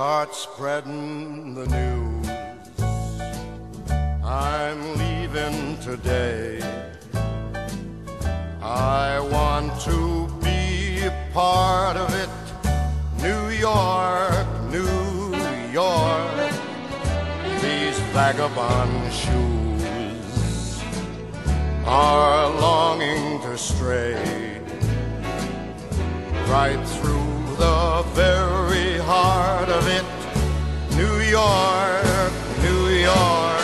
start spreading the news. I'm leaving today. I want to be a part of it. New York, New York, these vagabond shoes are longing to stray right through the very heart of it. New York, New York,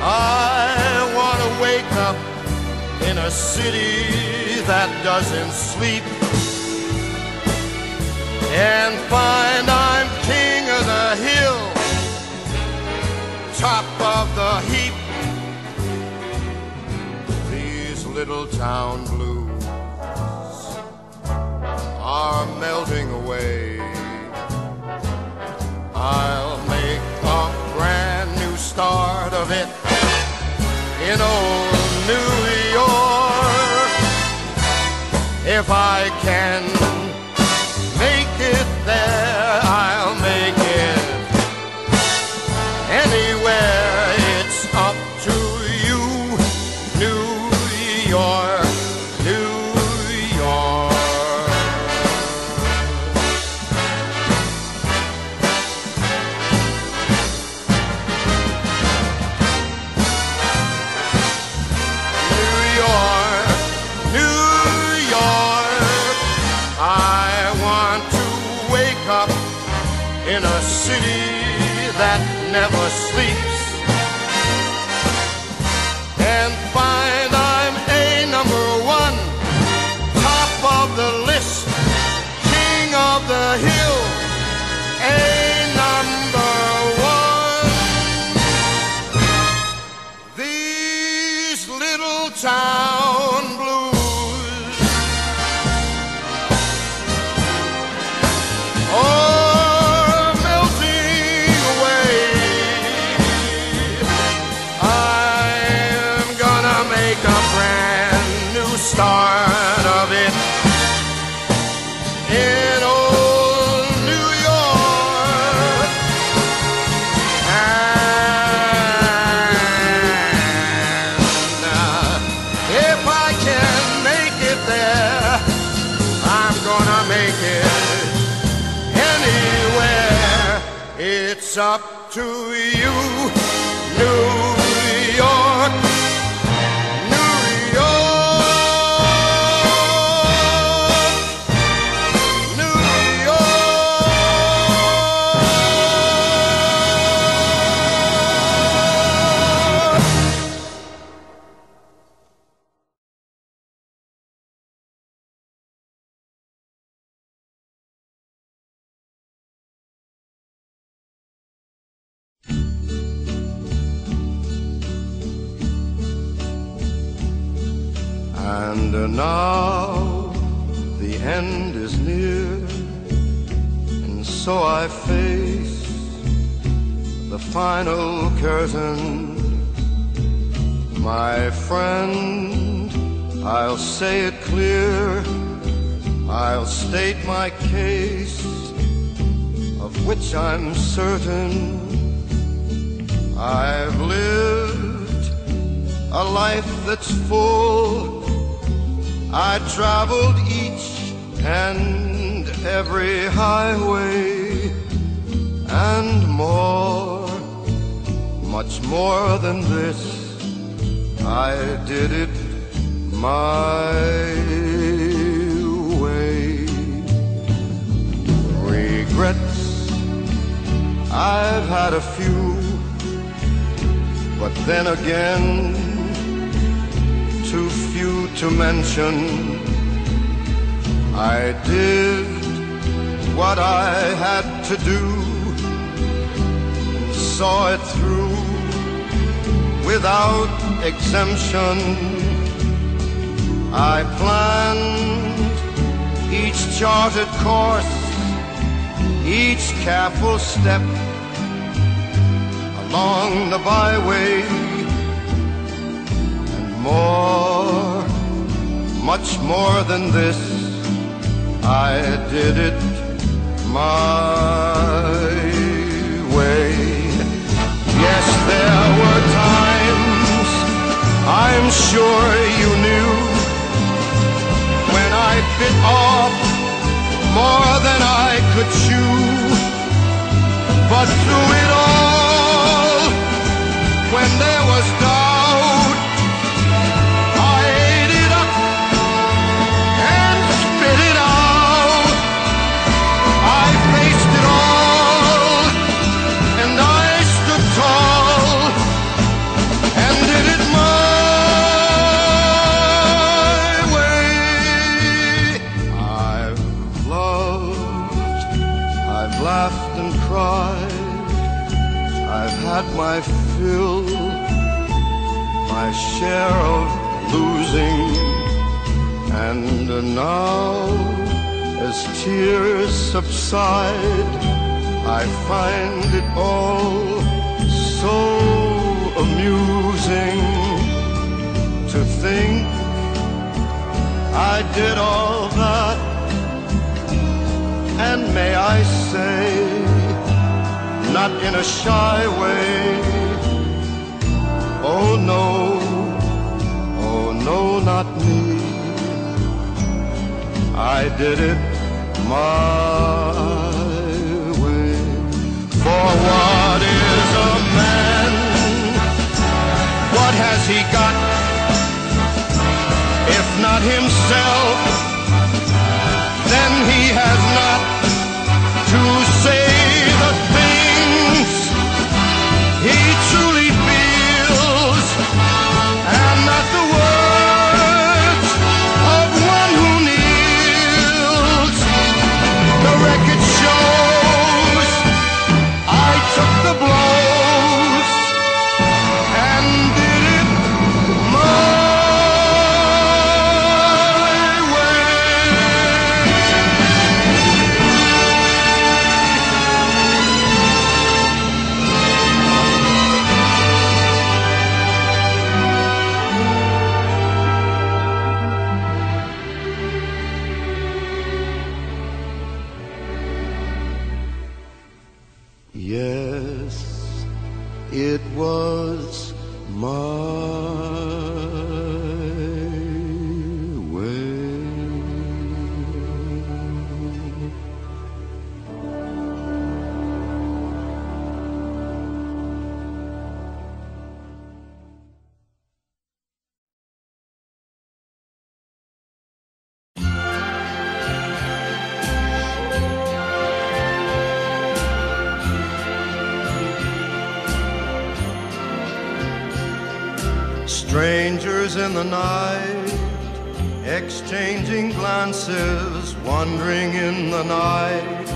I want to wake up in a city that doesn't sleep and find I'm king of the hill, top of the heap. These little town blues are melting away. I'll make a brand new start of it in old New York if I can. In a city that never sleeps and find I'm a #1, top of the list, king of the hill, a #1. These little town blues. Oh, start of it in old New York, and if I can make it there, I'm gonna make it anywhere. It's up to you, New York. And now the end is near, and so I face the final curtain. My friend, I'll say it clear, I'll state my case, of which I'm certain. I've lived a life that's full. I traveled each and every highway and more, much more than this. I did it my way. Regrets, I've had a few, but then again, too few to mention. I did what I had to do, saw it through without exemption. I planned each charted course, each careful step along the byway. More, much more than this, I did it my way. Yes, there were times, I'm sure you knew, when I bit off more than I could chew. But through it all, when there was doubt, I ate it up and spit it out. I faced it all, and I stood tall, and did it my way. I've loved, I've laughed and cried, I've had my fill, my share of losing, and now as tears subside, I find it all so amusing to think I did all that, and may I say, not in a shy way, oh no, not me. I did it my way. For what is a man? What has he got? If not himself, then he has not to say yes, it was my way. Strangers in the night, exchanging glances, wandering in the night.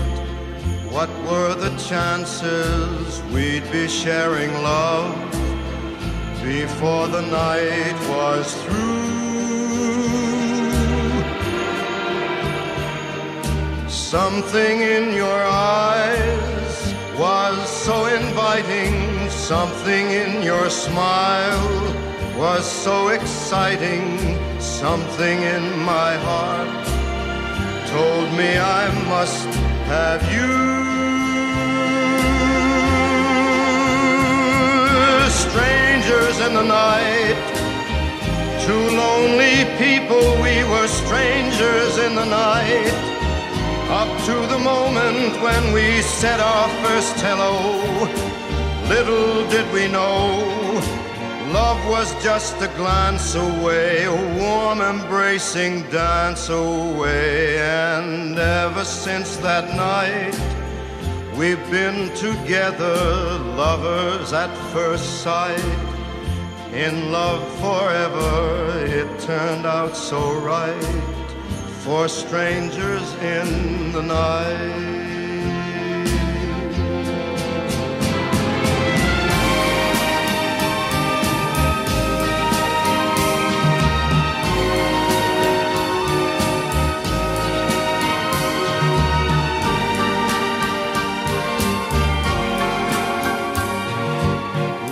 What were the chances we'd be sharing love before the night was through? Something in your eyes was so inviting, something in your smile was so exciting, something in my heart told me I must have you. Strangers in the night, two lonely people, we were strangers in the night, up to the moment when we said our first hello. Little did we know, love was just a glance away, a warm embracing dance away. And ever since that night, we've been together, lovers at first sight, in love forever. It turned out so right for strangers in the night.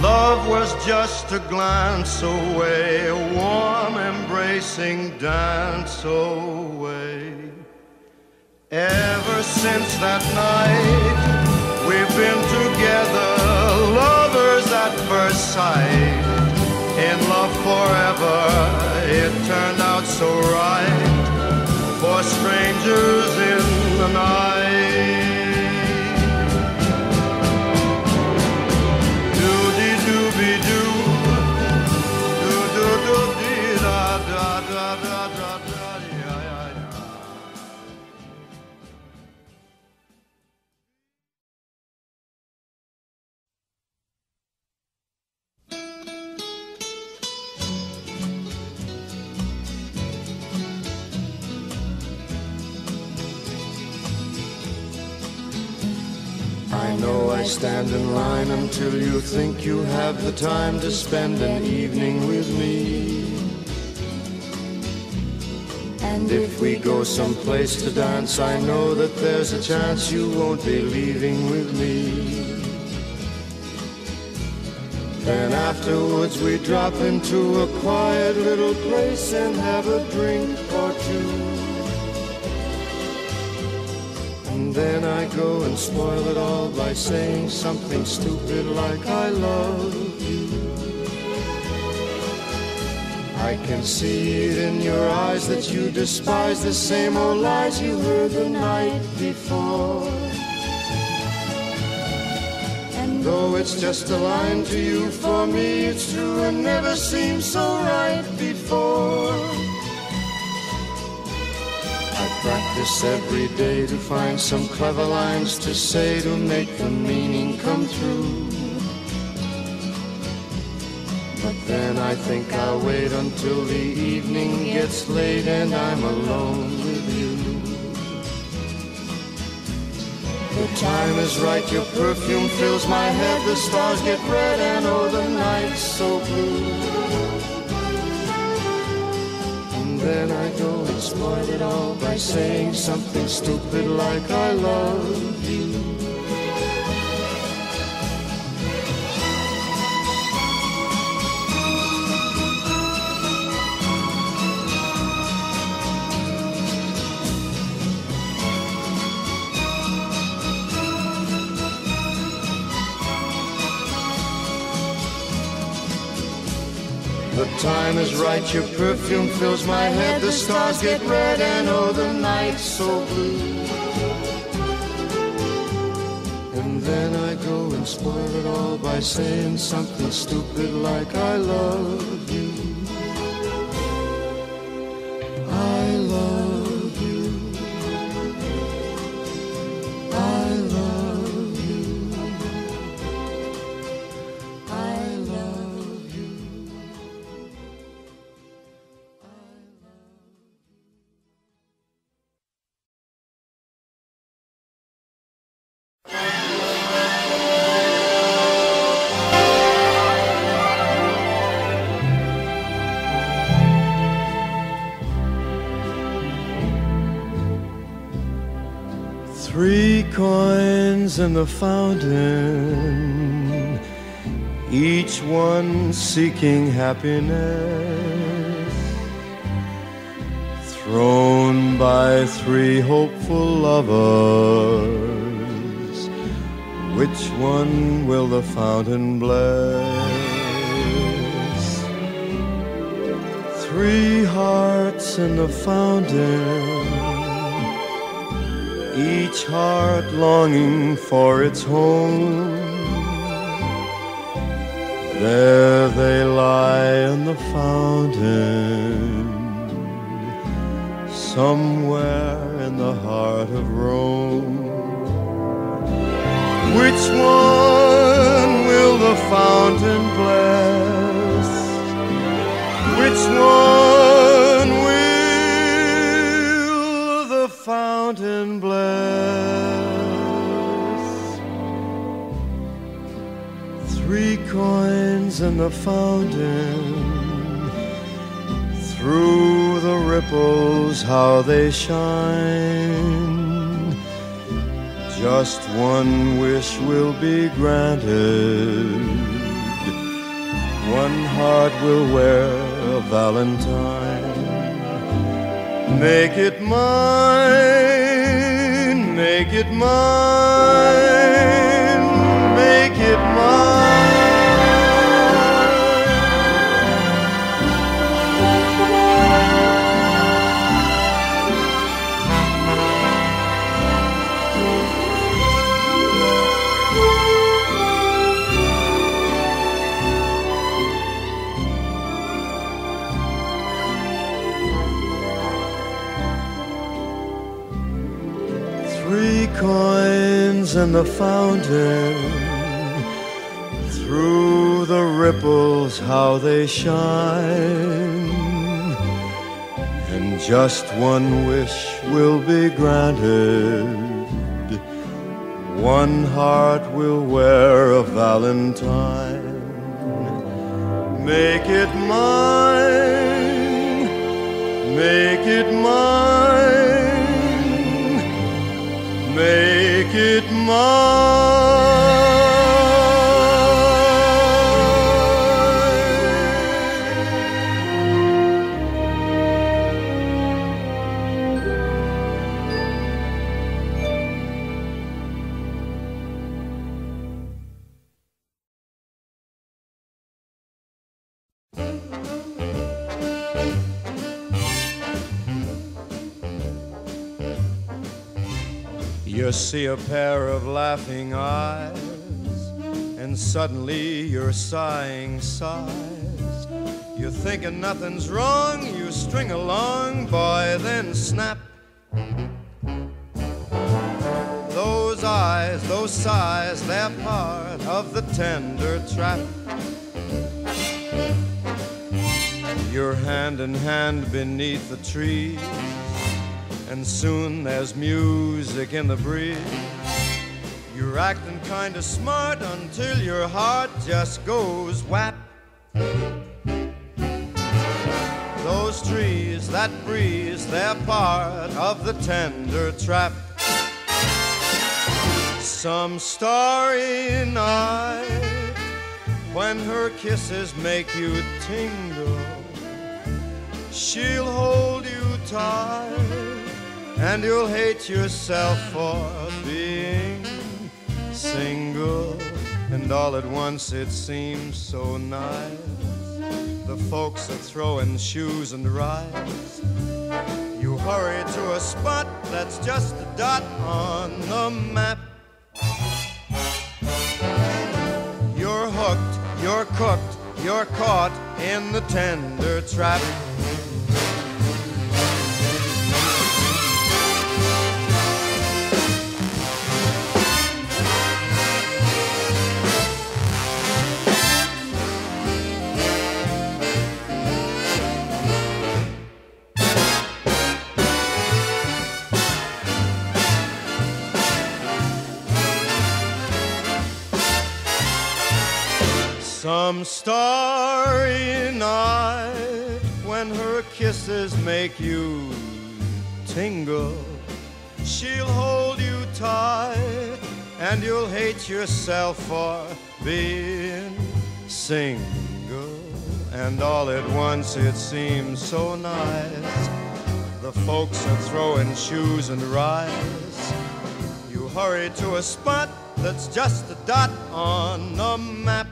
Love was just a glance away, a warm embracing dance away. Ever since since that night. We've been together, lovers at first sight. In love forever, it turned out so right. For strangers in the night. Doody-dooby-doo, do-do-do-dee-da-da-da-da-da. Stand in line until you think you have the time to spend an evening with me. And if we go someplace to dance, I know that there's a chance you won't be leaving with me. Then afterwards we drop into a quiet little place and have a drink or two. And then I go and spoil it all by saying something stupid like I love you. I can see it in your eyes that you despise the same old lies you heard the night before. And though it's just a line to you, for me it's true and never seemed so right before. Practice every day to find some clever lines to say to make the meaning come through. But then I think I'll wait until the evening gets late and I'm alone with you. The time is right, your perfume fills my head, the stars get red and oh the night's so blue. Then I go and spoil it all by saying something stupid like I love you. The time is right, your perfume fills my head, the stars get red and oh the night's so blue. And then I go and spoil it all by saying something stupid like I love you. In the fountain, each one seeking happiness, thrown by three hopeful lovers, which one will the fountain bless? Three hearts in the fountain, each heart longing for its home. There they lie in the fountain, somewhere in the heart of Rome. Which one will the fountain bless? Which one will the fountain bless? Three coins in the fountain, through the ripples how they shine. Just one wish will be granted, one heart will wear a valentine. Make it mine, make Make it mine, make it mine. Coins and the fountain, through the ripples how they shine, and just one wish will be granted, one heart will wear a valentine. Make it mine, make it mine, make it mine. You see a pair of laughing eyes, and suddenly you're sighing sighs. You're thinking nothing's wrong, you string along, boy, then snap. Those eyes, those sighs, they're part of the tender trap. You're hand in hand beneath the trees, and soon there's music in the breeze. You're acting kinda smart until your heart just goes whap. Those trees, that breeze, they're part of the tender trap. Some starry night, when her kisses make you tingle, she'll hold you tight, and you'll hate yourself for being single. And all at once it seems so nice. The folks are throwing shoes and rice. You hurry to a spot that's just a dot on the map. You're hooked, you're cooked, you're caught in the tender trap. Some starry night, when her kisses make you tingle, she'll hold you tight, and you'll hate yourself for being single. And all at once it seems so nice. The folks are throwing shoes and rice. You hurry to a spot that's just a dot on the map.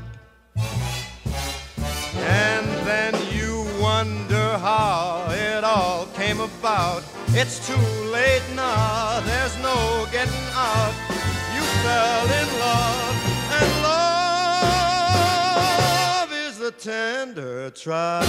And then you wonder how it all came about. It's too late now, there's no getting out. You fell in love, and love is the tender trap.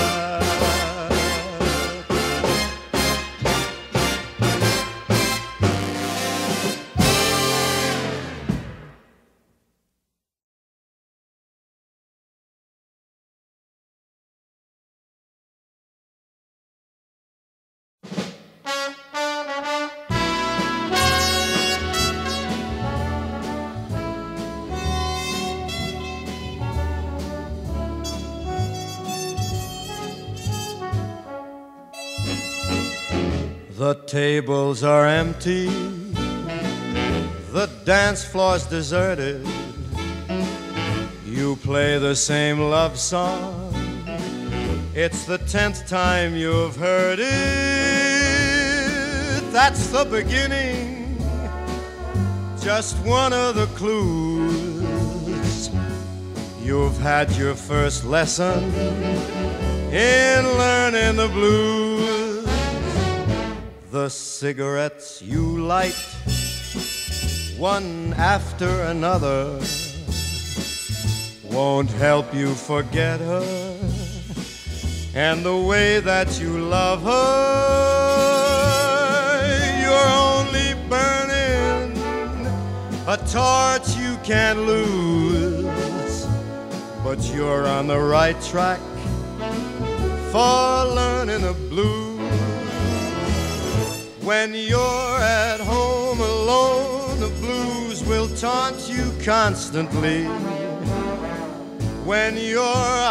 The tables are empty, the dance floor's deserted. You play the same love song, it's the 10th time you've heard it. That's the beginning just one of the clues. You've had your first lesson in learning the blues. The cigarettes you light, one after another, won't help you forget her and the way that you love her. You're only burning a torch you can't lose, but you're on the right track for learning the blues. When you're at home alone, the blues will taunt you constantly. When you're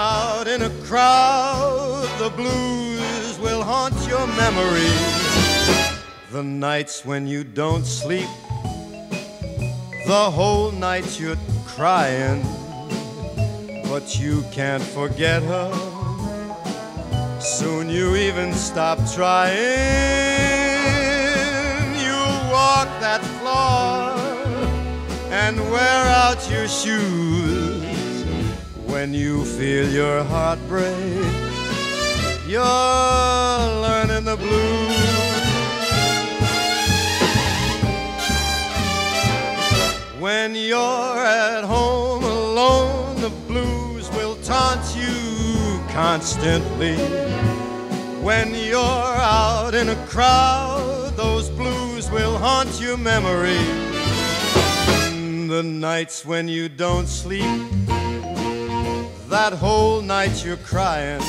out in a crowd, the blues will haunt your memory. The nights when you don't sleep, the whole night you're crying, but you can't forget her. Soon you even stop trying. You'll walk that floor and wear out your shoes. When you feel your heart break, you're learning the blues. When you're at home alone, the blues will taunt you constantly. When you're out in a crowd, those blues will haunt your memory. The nights when you don't sleep, that whole night you're crying,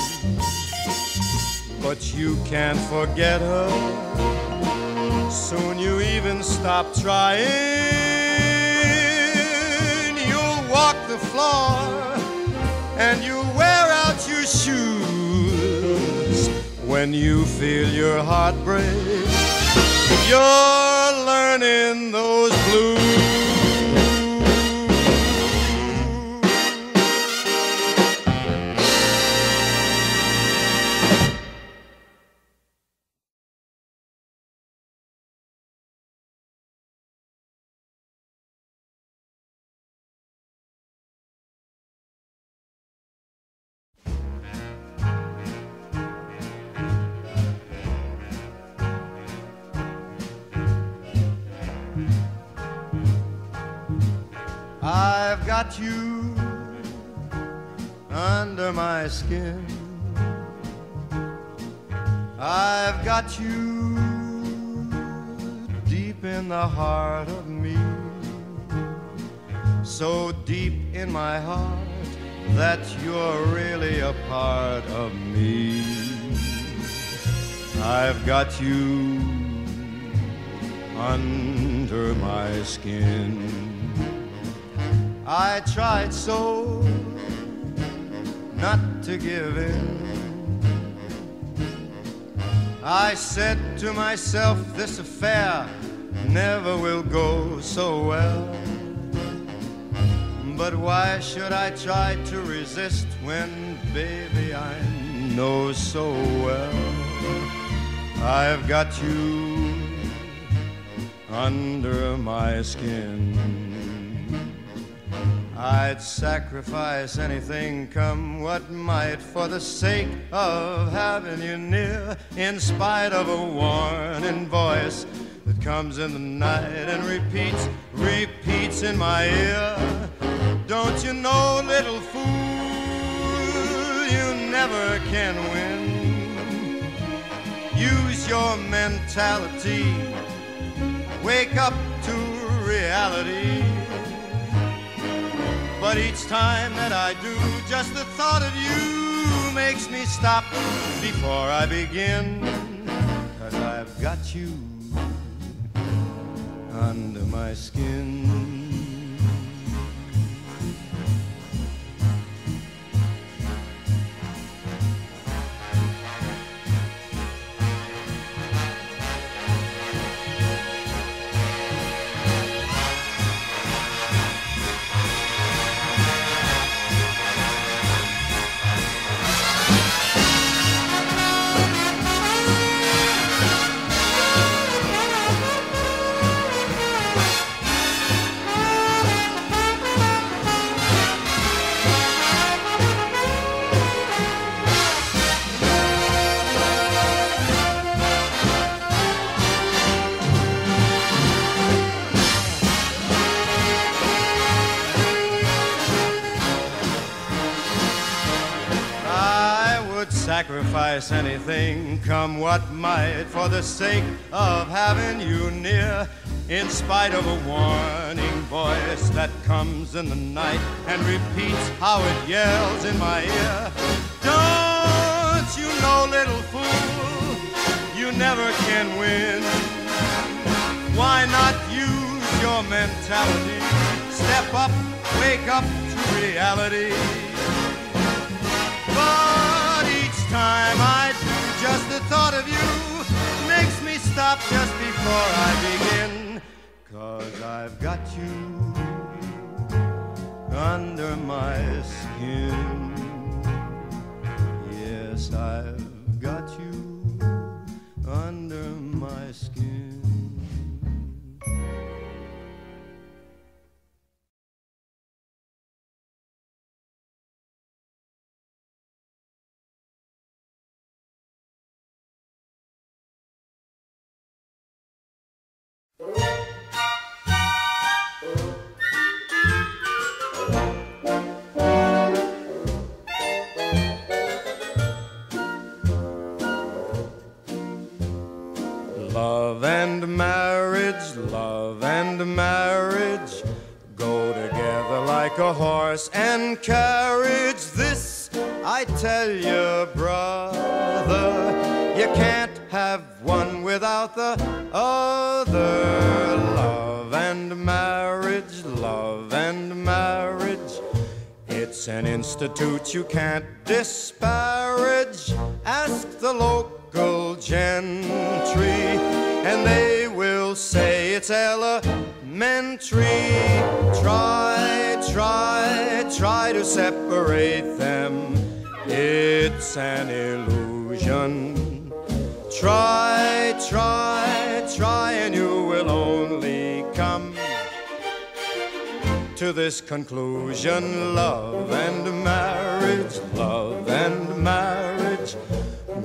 but you can't forget her. Soon you even stop trying. You'll walk the floor and you'll wear out your shoes. When you feel your heart break, you're learning those blues. I've got you under my skin. I've got you deep in the heart of me, so deep in my heart that you're really a part of me. I've got you under my skin. I tried so not to give in. I said to myself, this affair never will go so well. But why should I try to resist when, baby, I know so well I've got you under my skin. I'd sacrifice anything, come what might, for the sake of having you near, in spite of a warning voice that comes in the night and repeats in my ear. Don't you know, little fool, you never can win. Use your mentality, wake up to reality. But each time that I do, just the thought of you makes me stop before I begin. 'Cause I've got you under my skin. sacrifice anything, come what might, for the sake of having you near. In spite of a warning voice that comes in the night and repeats how it yells in my ear. Don't you know, little fool, you never can win. Why not use your mentality? Step up, wake up to reality. But each time I do, just the thought of you makes me stop just before I begin. 'Cause I've got you under my skin. Yes, I've got you under my skin. Love and marriage go together like a horse and carriage. This I tell you, brother, you can't have one without the other. Love and marriage, it's an institute you can't disparage. Ask the local gentry and they will say it's elementary. Try to separate them, it's an illusion. Try and you will only come to this conclusion. Love and marriage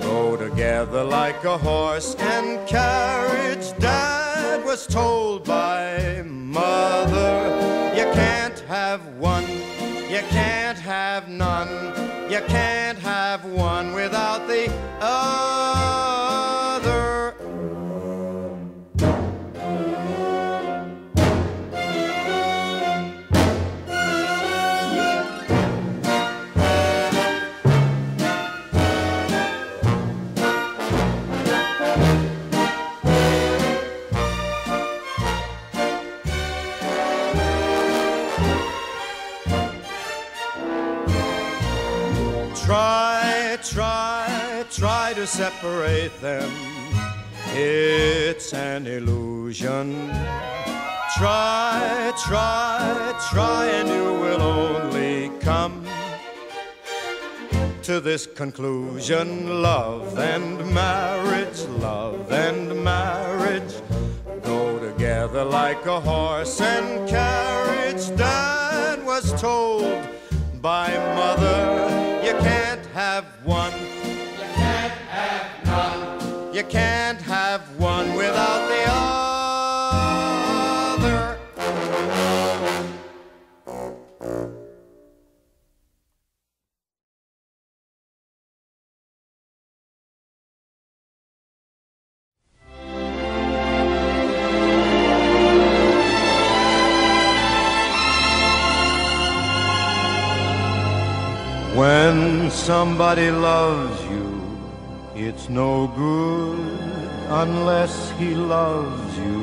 go together like a horse and carriage. Dad was told by mother, you can't have one, you can't have none, you can't have one without the other. Try to separate them, it's an illusion. Try and you will only come to this conclusion. Love and marriage go together like a horse and carriage. Dad was told by mother, you can't have one, you can't have one without the other. When somebody loves you, it's no good unless he loves you.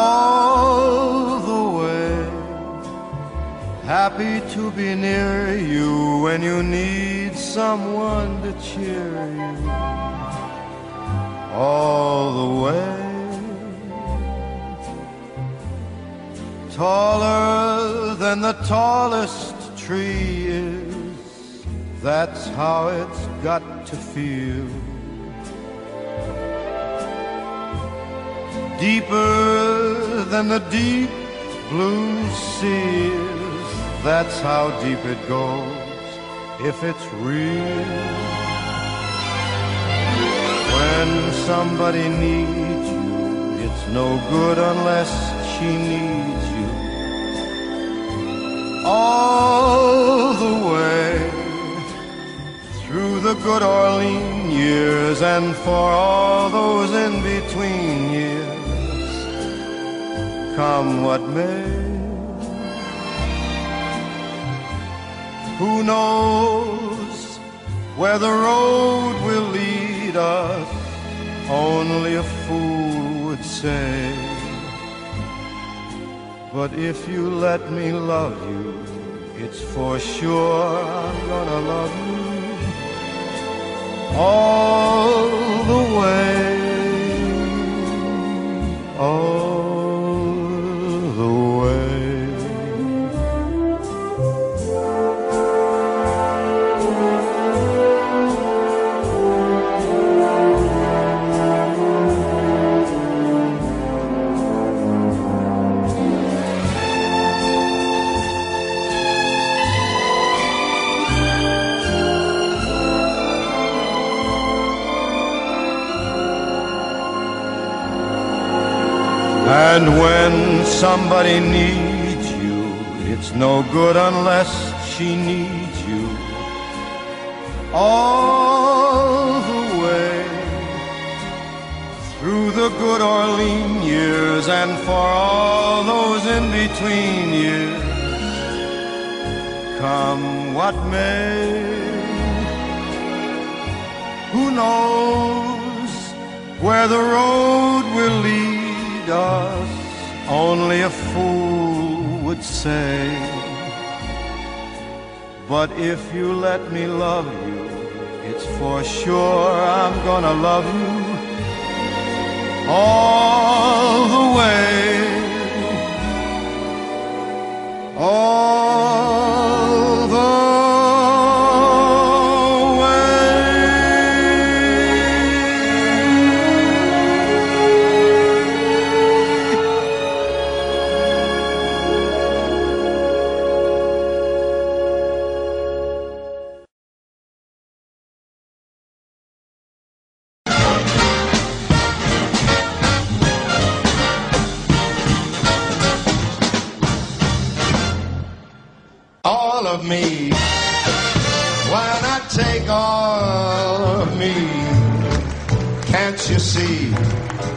All the way, happy to be near you when you need someone to cheer you. All the way, taller than the tallest tree is. That's how it's got to feel. Deeper than the deep blue sea is. That's how deep it goes if it's real. When somebody needs you, it's no good unless she needs you. All the way, through the good Orlean years and for all those in between years, come what may. Who knows where the road will lead us? Only a fool would say. But if you let me love you, it's for sure I'm gonna love you all the way, all the way. And when somebody needs you, it's no good unless she needs you all the way, through the good Orlean years and for all those in between years, come what may. Who knows where the road will lead us, only a fool would say. But if you let me love you, it's for sure I'm gonna love you all the way, all the way.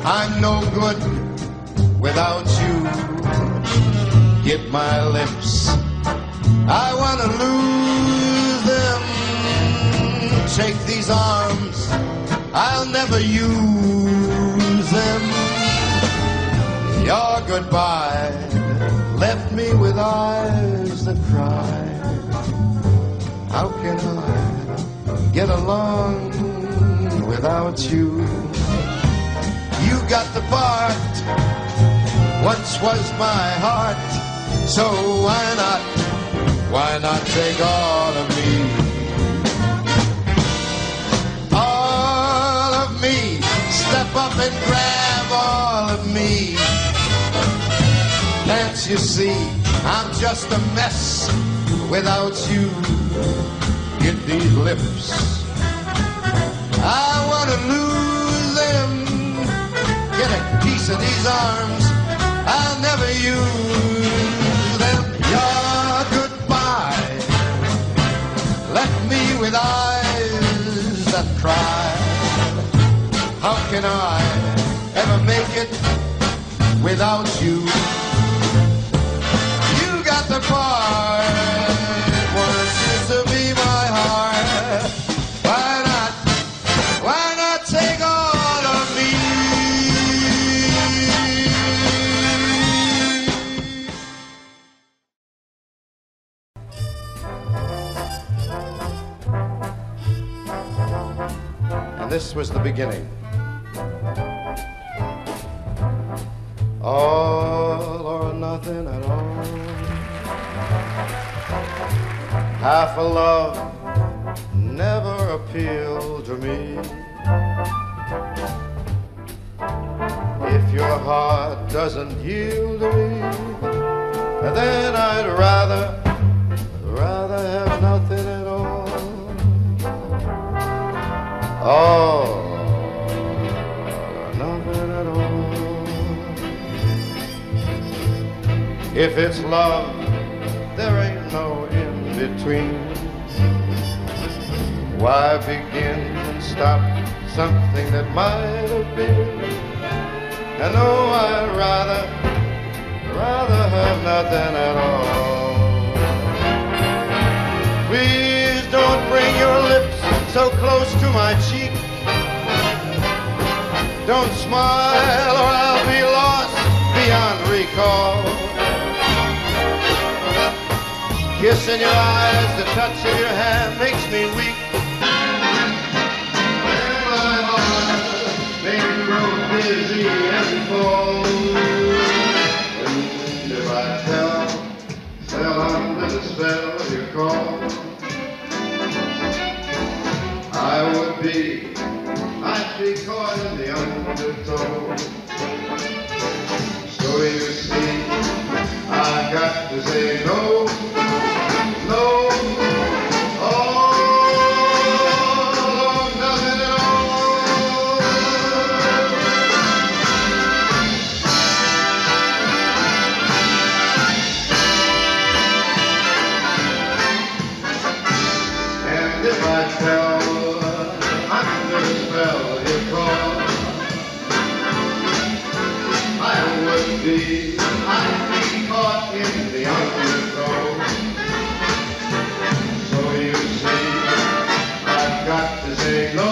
I'm no good without you. Get my lips, I want to lose them. Shake these arms, I'll never use them. Your goodbye left me with eyes that cry. How can I get along without you? You got the part, once was my heart, so why not take all of me? All of me, step up and grab all of me. Can't you see, I'm just a mess without you. Get these lips, I want to lose them. Get a piece of these arms, I'll never use them. Your goodbye left me with eyes that cry. How can I ever make it without you? You got the part, once used to be my heart. Why not take off? This was the beginning. All or nothing at all. Half a love never appealed to me. If your heart doesn't yield to me, then I'd rather have nothing at all. All or nothing at all. If it's love, there ain't no in between. Why begin and stop something that might have been? And oh, I'd rather have nothing at all. Please don't bring your lips so close to my cheek. Don't smile or I'll be lost beyond recall. Kiss in your eyes, the touch of your hand makes me weak. And my heart may grow dizzy and fall. And if I fell under the spell of your call, I'd be caught in the undertow. So you see, I've got to say no. I'd be caught in the undertow. So you see, I've got to say no.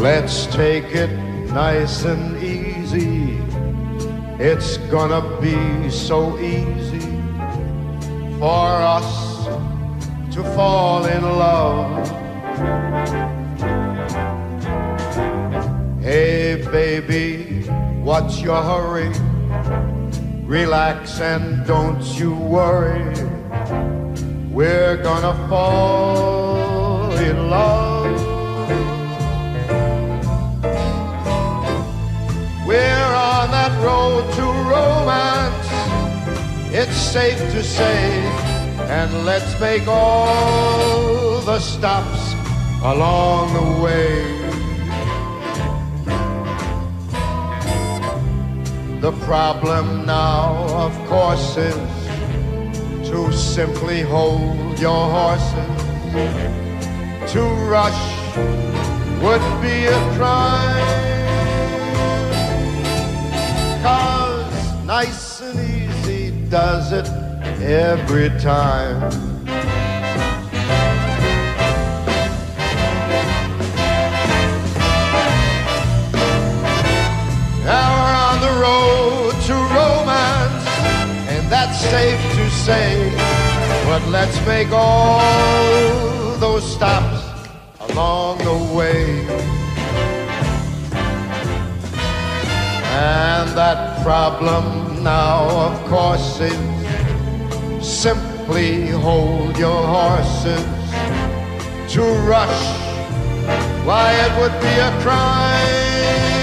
Let's take it nice and easy. It's gonna be so easy for us to fall in love. Hey baby, what's your hurry? Relax and don't you worry. We're gonna fall in love. Road to romance, it's safe to say, and let's make all the stops along the way. The problem now, of course, is to simply hold your horses. To rush would be a crime. 'Cause nice and easy does it every time. Now we're on the road to romance, and that's safe to say, but let's make all those stops along the way. And that problem now, of course, is simply hold your horses. To rush, why, it would be a crime.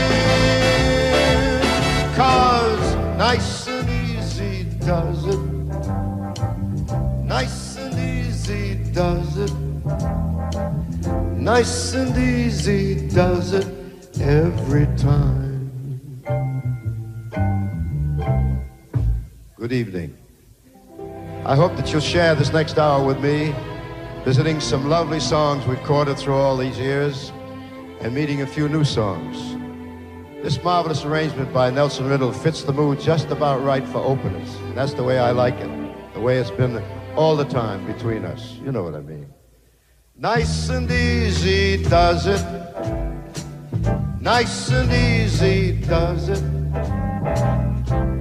'Cause nice and easy does it. Nice and easy does it. Nice and easy does it every time. Good evening. I hope that you'll share this next hour with me, visiting some lovely songs we've recorded through all these years and meeting a few new songs. This marvelous arrangement by Nelson Riddle fits the mood just about right for openers. And that's the way I like it, the way it's been all the time between us. You know what I mean. Nice and easy does it. Nice and easy does it.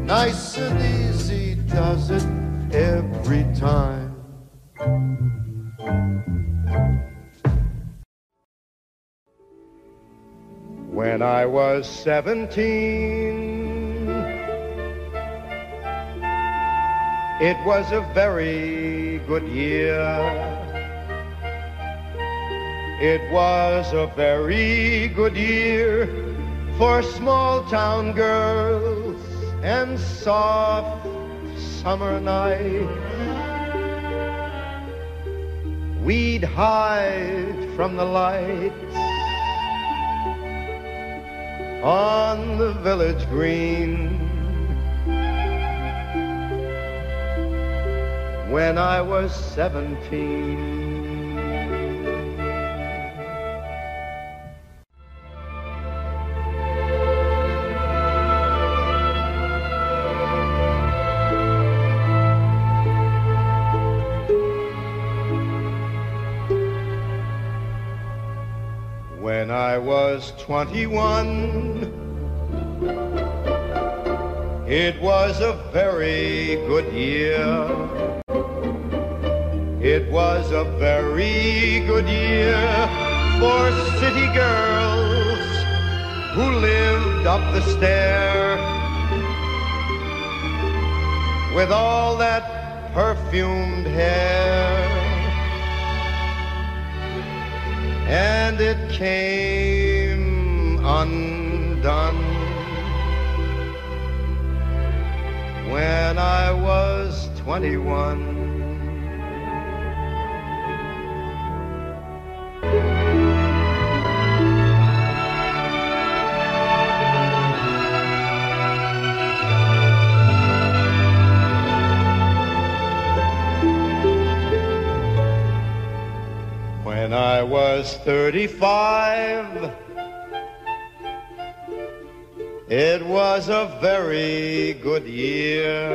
Nice and easy does it every time. When When I was 17, it was a very good year. It was a very good year for small-town girls and soft summer nights. We'd hide from the lights on the village green. When I was 17, when I was 21, it was a very good year. It was a very good year for city girls who lived up the stair with all that perfumed hair. And it came undone when I was 21. When I was 35, it was a very good year.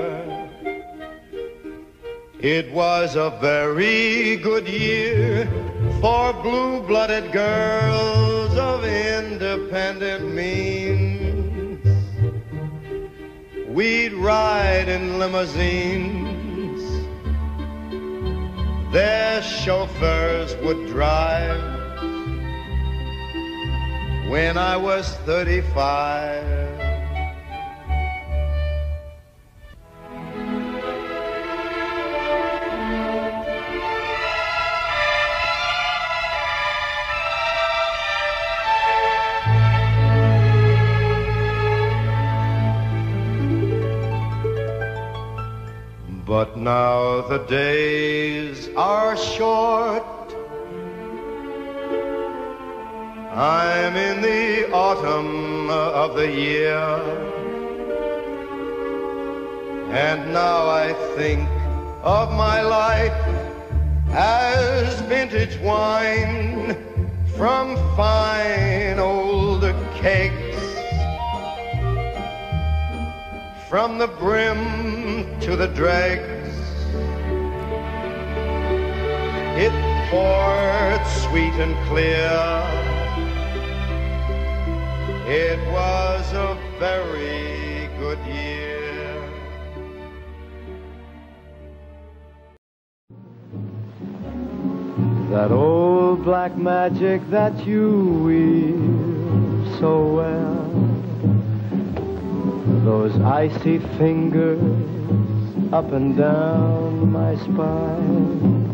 It was a very good year for blue-blooded girls of independent means. We'd ride in limousines, their chauffeurs would drive when I was 35. But now the days are short. I'm in the autumn of the year, and now I think of my life as vintage wine from fine old kegs. From the brim to the dregs, it poured sweet and clear. It was a very good year. That old black magic that you weave so well, those icy fingers up and down my spine,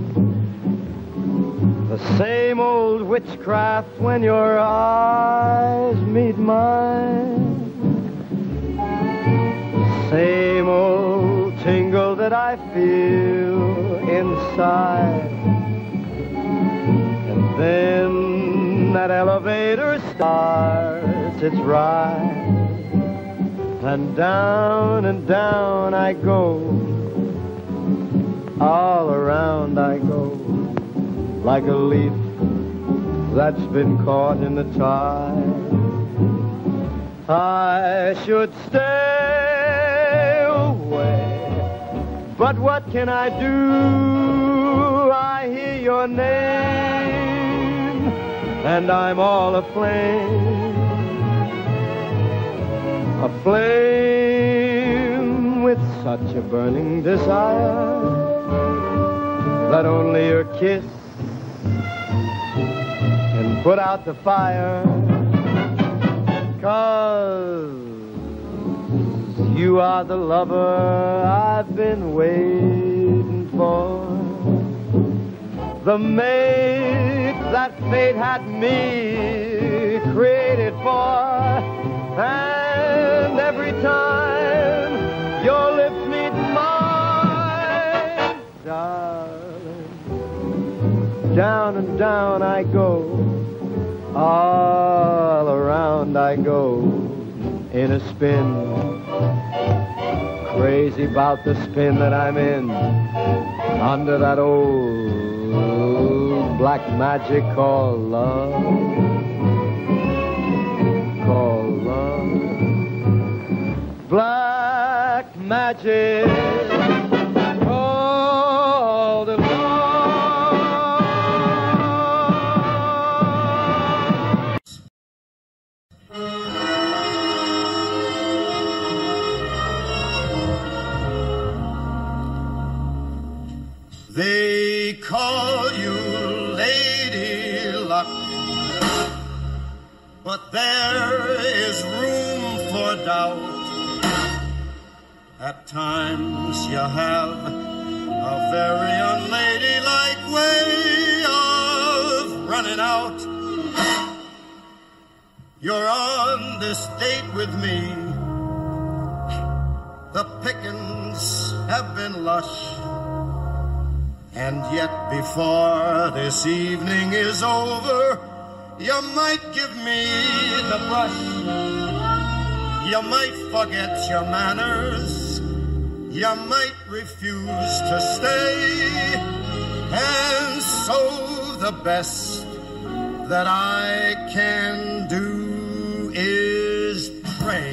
the same old witchcraft when your eyes meet mine, the same old tingle that I feel inside. And then that elevator starts its ride, and down I go, all around I go, like a leaf that's been caught in the tide. I should stay away, but what can I do? I hear your name, and I'm all aflame, aflame with such a burning desire that only your kiss can put out the fire. 'Cause you are the lover I've been waiting for, the mate that fate had me created for. And every time your lips meet mine, darling, down and down I go, all around I go in a spin, crazy about the spin that I'm in, under that old black magic called love, called love. Black magic. They call you Lady Luck, but there is room for doubt. At times you have a very unladylike way of running out. You're on this date with me. The pickings have been lush. And yet before this evening is over, you might give me the brush. You might forget your manners. You might refuse to stay. And so the best that I can do is pray.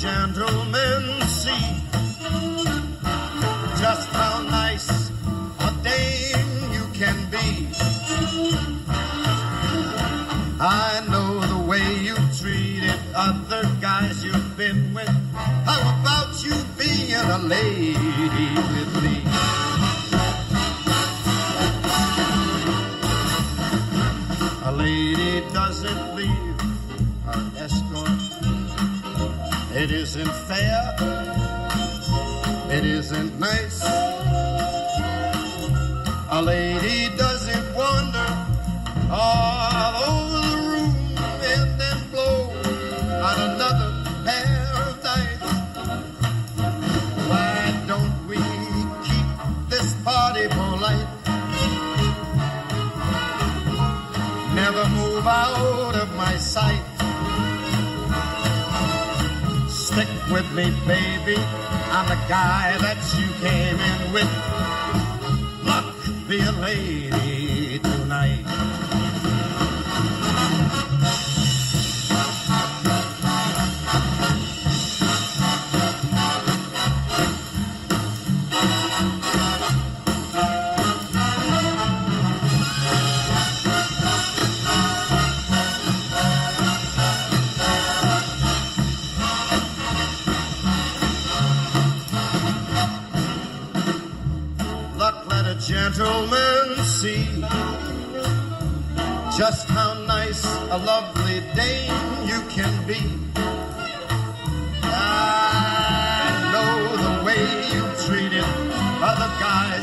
Gentlemen, see just how nice a lovely dame you can be. I know the way you treated other guys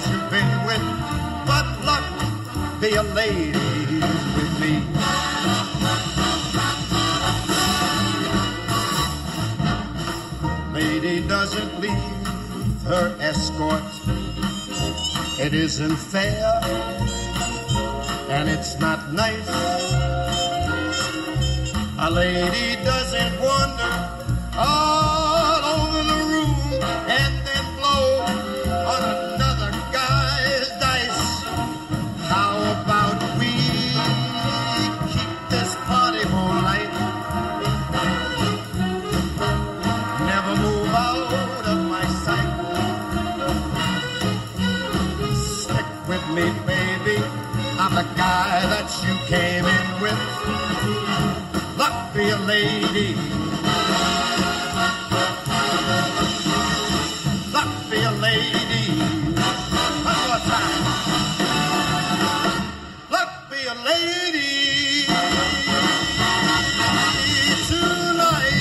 you've been with, but luck be a lady with me. Lady doesn't leave her escort. It isn't fair, and it's not nice. A lady doesn't wander all over the room and then blow on another guy. came in with luck be a lady, luck be a lady, one more time, luck be a lady tonight.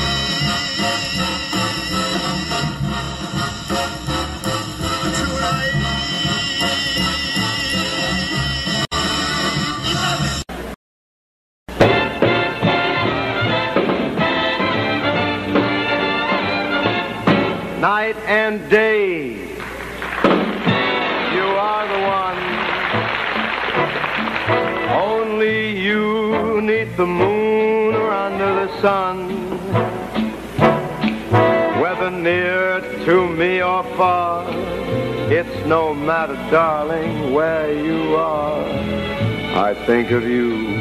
Night and day, you are the one. Only you need the moon or under the sun. Whether near to me or far, it's no matter, darling, where you are. I think of you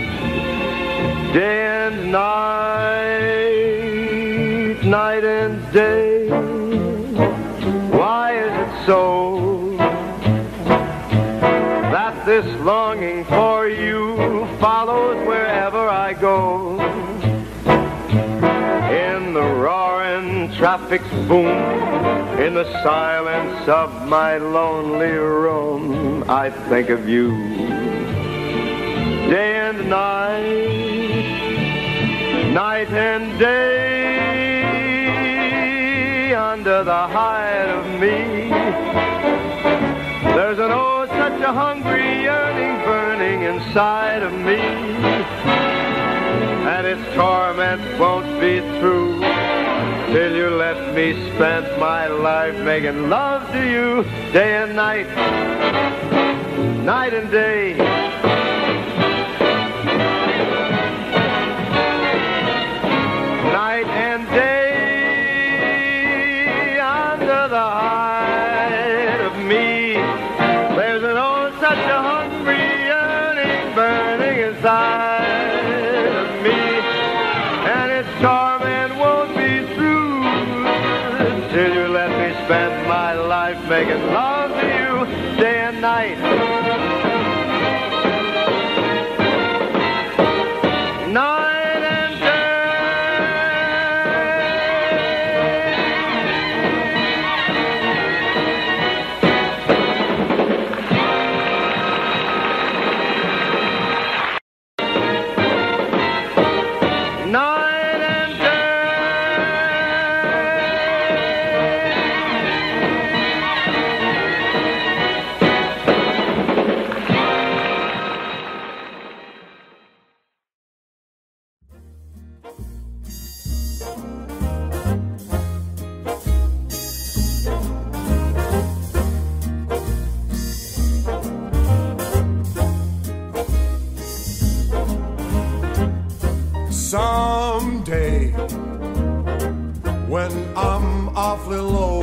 day and night, night and day. Why is it so that this longing for you follows wherever I go? In the roaring traffic's boom, in the silence of my lonely room, I think of you day and night, night and day. Under the hide of me, there's an oh such a hungry yearning burning inside of me, and its torment won't be through till you let me spend my life making love to you day and night, night and day. Night and day. The hide of me, there's an oh such a hungry yearning burning inside of me, and its torment won't be through till you let me spend my life making love to you day and night, night. Someday, when I'm awfully low,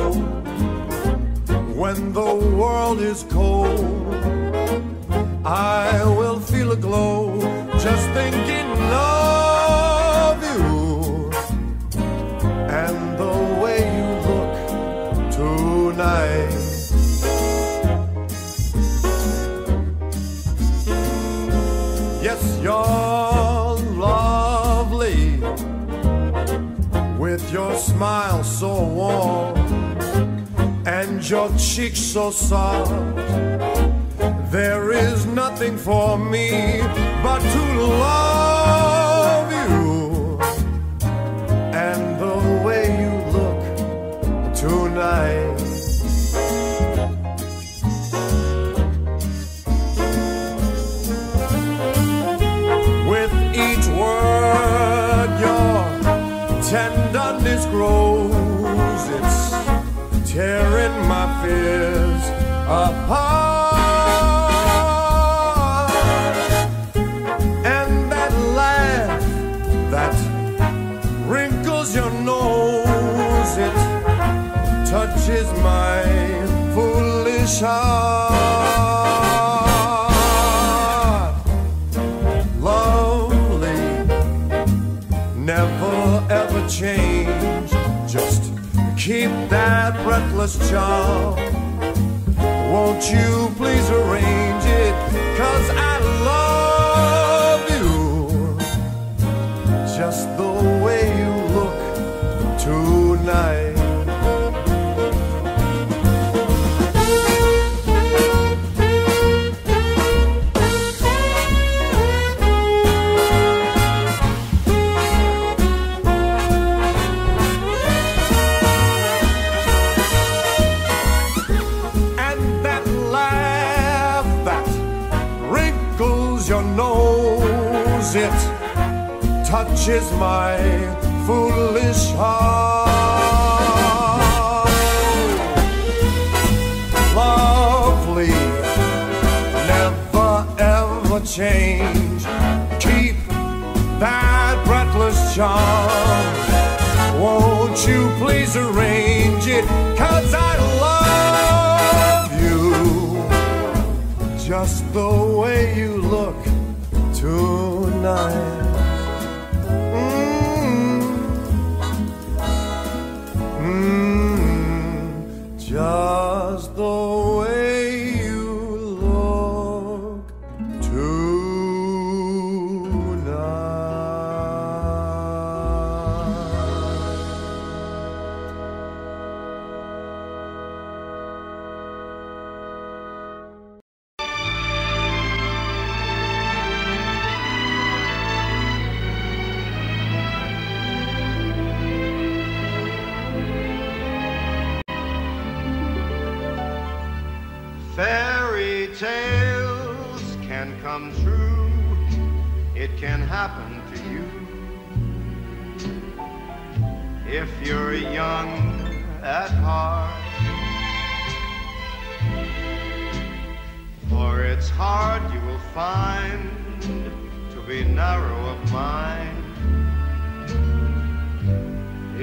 when the world is cold, I will feel a glow just thinking of you and the way you look tonight. Yes, you're lovely, with your smile so warm and your cheeks so soft. There is nothing for me but to love you and the way you look tonight. With each word your tenderness grows, it's tearing my fears apart. Touches my foolish heart. Lovely, never ever change, just keep that breathless charm. Won't you please arrange it, 'cause I love you just the way you look tonight. It touches my foolish heart. Lovely, never ever change. Keep that breathless charm. Won't you please arrange it? 'Cause I love you just the way you look tonight. Just the way you look tonight. True, it can happen to you. If you're young at heart, for it's hard you will find to be narrow of mind.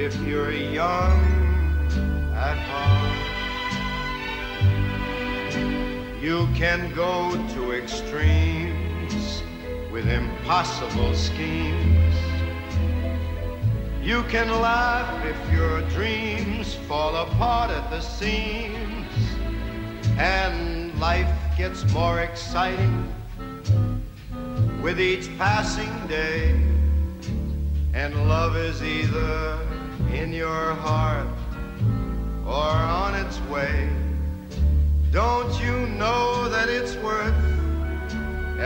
If you're young at heart, you can go to extremes with impossible schemes. You can laugh if your dreams fall apart at the seams, and life gets more exciting with each passing day, and love is either in your heart or on its way. Don't you know that it's worth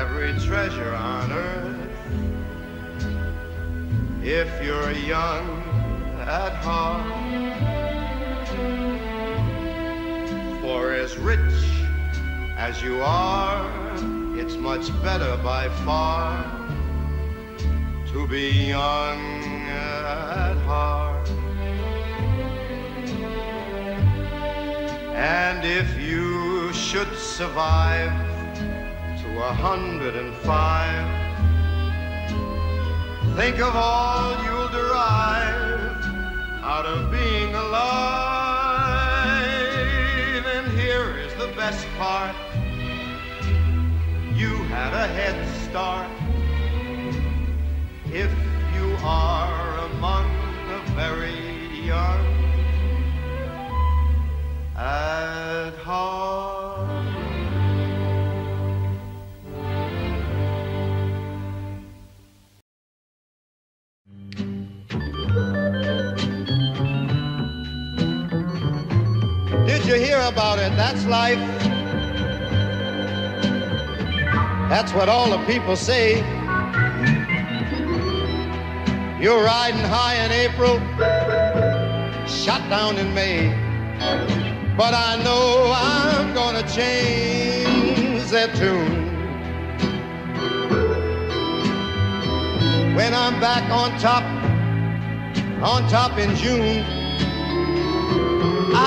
every treasure on earth if you're young at heart? For as rich as you are, it's much better by far to be young at heart. And if you should survive 105, think of all you'll derive out of being alive. And here is the best part: you had a head start if you are among the very young at heart. You hear about it? That's life. That's what all the people say. You're riding high in April, shot down in May. But I know I'm gonna change that tune when I'm back on top in June.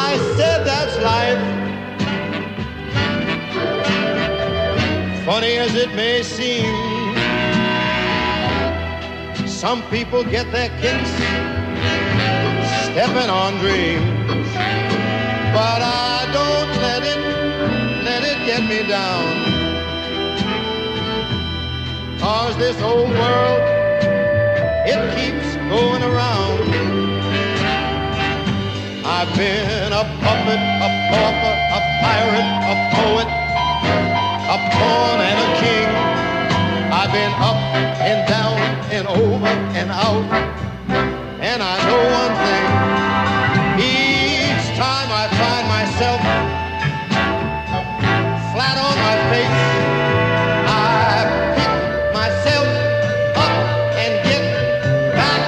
I said that's life. Funny as it may seem, some people get their kicks stepping on dreams. But I don't let it get me down, 'cause this old world, it keeps going around. I've been a puppet, a pauper, a pirate, a poet, a pawn and a king. I've been up and down. and over and out. And I know one thing, each time I find myself flat on my face, I pick myself up and get back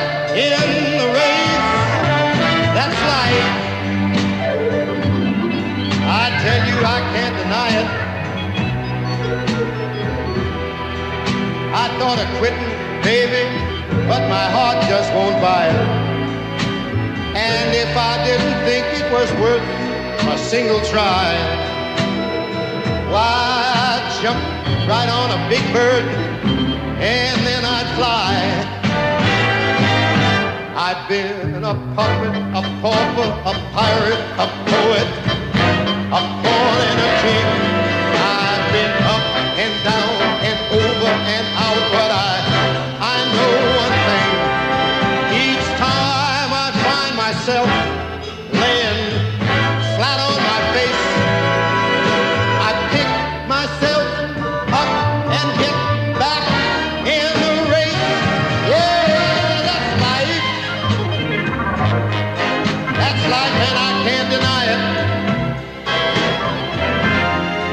in the race. That's life. I tell you, I can't deny it. I thought of quitting, baby, but my heart just won't buy it. And if I didn't think it was worth a single try, why, I'd jump right on a big bird and then I'd fly. I've been a puppet, a pauper, a pirate, a poet, a pawn and a king. I've been up and down and over and out, but I know one thing. Each time I find myself laying flat on my face, I pick myself up and get back in the race. Yeah, that's life. That's life, and I can't deny it.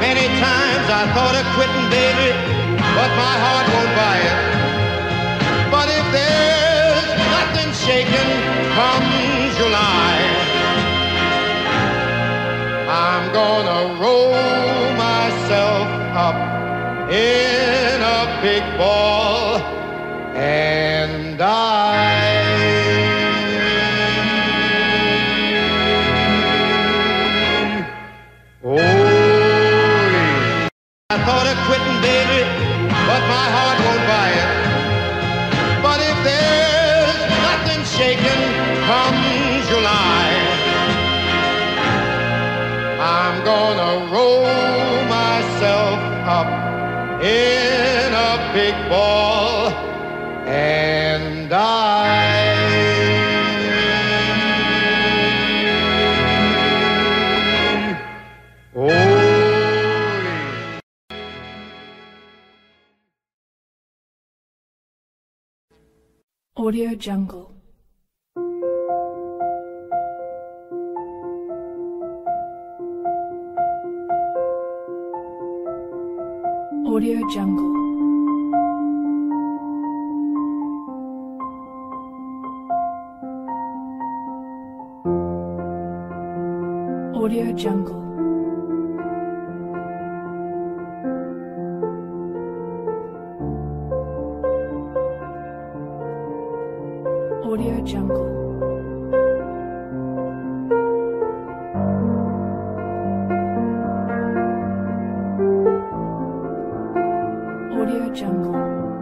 Many times I thought of quitting, baby, but my heart won't buy it. But if there's nothing shaking come July, I'm gonna roll myself up in a big ball and die. I thought of quitting, baby, but my heart won't buy it. But if there's nothing shaking come July, I'm gonna roll myself up in a big ball and die. Audio Jungle. Audio Jungle. Audio Jungle. Audio Jungle. Audio Jungle.